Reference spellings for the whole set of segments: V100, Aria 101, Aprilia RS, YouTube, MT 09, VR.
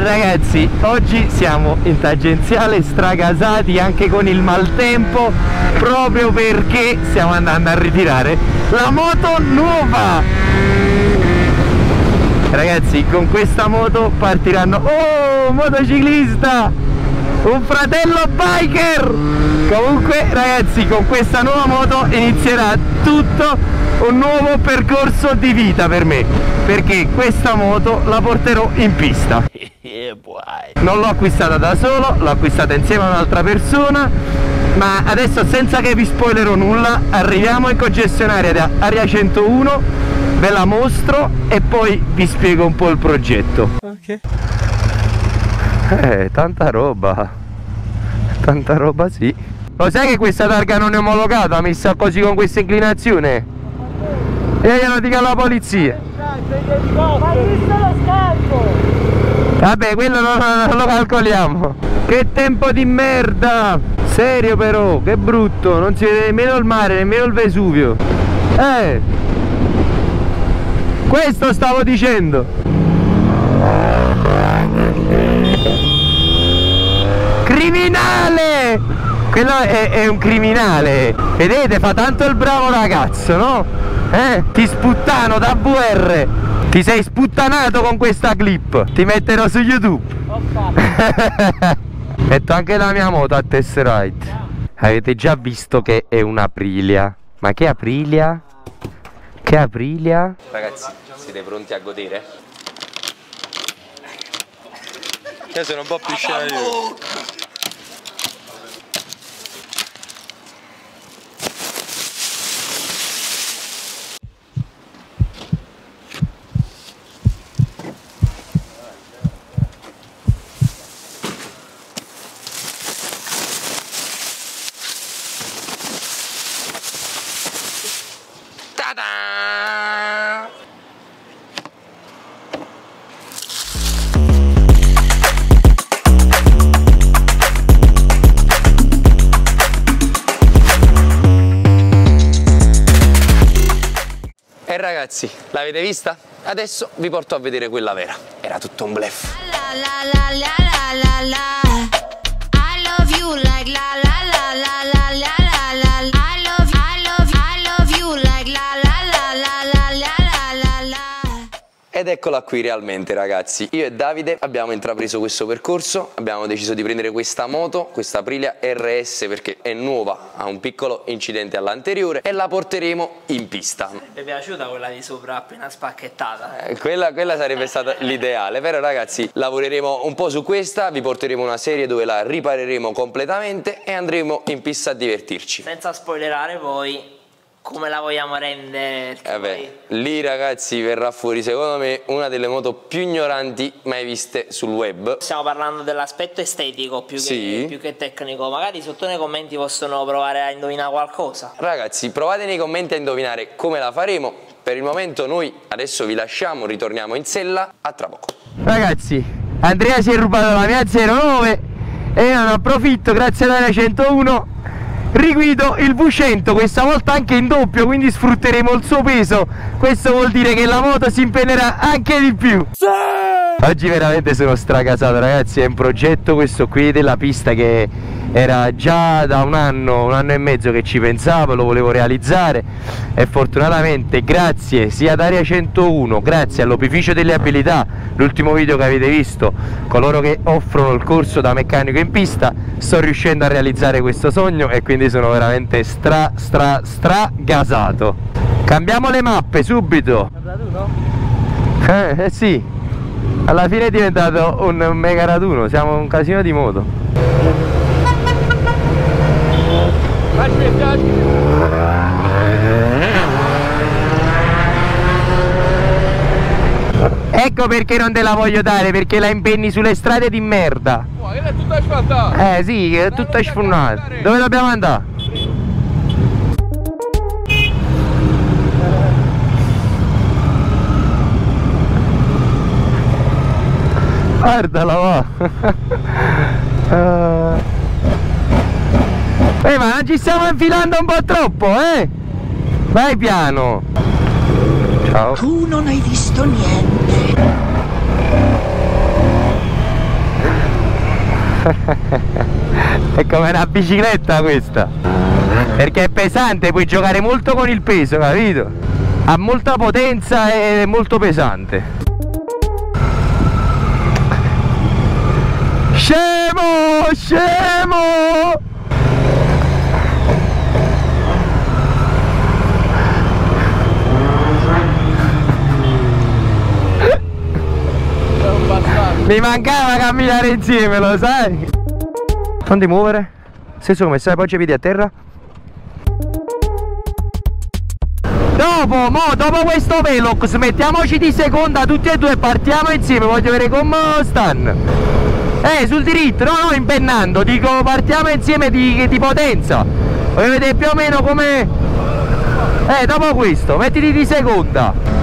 E ragazzi, oggi siamo in tangenziale, stracasati anche con il maltempo, proprio perché stiamo andando a ritirare la moto nuova. Ragazzi, con questa moto partiranno, oh, motociclista, un fratello biker. Comunque ragazzi, con questa nuova moto inizierà tutto un nuovo percorso di vita per me, perché questa moto la porterò in pista. Non l'ho acquistata da solo, l'ho acquistata insieme a un'altra persona, ma adesso, senza che vi spoilerò nulla, arriviamo in concessionaria da Aria 101, ve la mostro e poi vi spiego un po' il progetto. Ok. Tanta roba sì. Lo sai che questa targa non è omologata, messa così con questa inclinazione? E io lo dico alla polizia. Ma hai visto lo scarico? Vabbè, quello non lo calcoliamo. Che tempo di merda! Serio però, che brutto. Non si vede nemmeno il mare, nemmeno il Vesuvio. Questo stavo dicendo. Criminale! Quello è un criminale. Vedete, fa tanto il bravo ragazzo, no? Ti sputtano da VR. Ti sei sputtanato con questa clip. Ti metterò su YouTube. Metto anche la mia moto a test ride. Avete già visto che è un'Aprilia. Ma che Aprilia? Che Aprilia? Ragazzi, siete pronti a godere? Io sono un po' più scemo io. E ragazzi, l'avete vista? Adesso vi porto a vedere quella vera. Era tutto un bluff. Ed eccola qui realmente ragazzi, io e Davide abbiamo intrapreso questo percorso, abbiamo deciso di prendere questa moto, questa Aprilia RS, perché è nuova, ha un piccolo incidente all'anteriore, e la porteremo in pista. Mi è piaciuta quella di sopra appena spacchettata. Quella sarebbe stata l'ideale, però ragazzi lavoreremo un po' su questa, vi porteremo una serie dove la ripareremo completamente e andremo in pista a divertirci. Senza spoilerare poi come la vogliamo rendere. Vabbè, lì ragazzi verrà fuori secondo me una delle moto più ignoranti mai viste sul web. Stiamo parlando dell'aspetto estetico più che tecnico. Magari sotto nei commenti possono provare a indovinare qualcosa. Ragazzi, provate nei commenti a indovinare come la faremo. Per il momento noi adesso vi lasciamo, ritorniamo in sella, a tra poco. Ragazzi, Andrea si è rubato la mia 09 e io ne approfitto, grazie alla 101 riguido il V100, questa volta anche in doppio, quindi sfrutteremo il suo peso. Questo vuol dire che la moto si impennerà anche di più. Sì! Oggi veramente sono stracasato ragazzi, è un progetto questo qui della pista che era già da un anno e mezzo che ci pensavo, lo volevo realizzare e fortunatamente grazie sia ad Aria 101, grazie all'Opificio delle Abilità, l'ultimo video che avete visto, coloro che offrono il corso da meccanico in pista, sto riuscendo a realizzare questo sogno e quindi sono veramente stragasato. Cambiamo le mappe subito. Sì, alla fine è diventato un mega raduno, siamo un casino di moto. Ecco perché non te la voglio dare, perché la impenni sulle strade di merda. Ma è tutta sfondata. Sì, è tutta sfondata. Dove dobbiamo andare? Guardala va. Ma non ci stiamo infilando un po' troppo, eh? Vai piano. Ciao. Tu non hai visto niente. È come una bicicletta questa, perché è pesante, puoi giocare molto con il peso, capito? Ha molta potenza e è molto pesante. Scemo, scemo! Mi mancava camminare insieme, lo sai? Non ti muovere. Stesso come stai, poggia i piedi a terra. Dopo questo velox mettiamoci di seconda tutti e due e partiamo insieme. Voglio vedere come stanno. Sul diritto, no, impennando. Dico, partiamo insieme di potenza. Voglio vedere più o meno come... dopo questo, mettiti di seconda.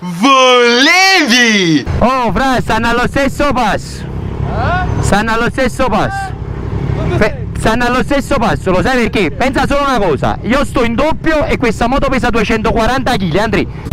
Volevi! Oh fra, stanno allo stesso passo! Eh? Stanno allo stesso passo! Stanno allo stesso passo, lo sai perché? Pensa solo una cosa, io sto in doppio e questa moto pesa 240 kg, Andrei!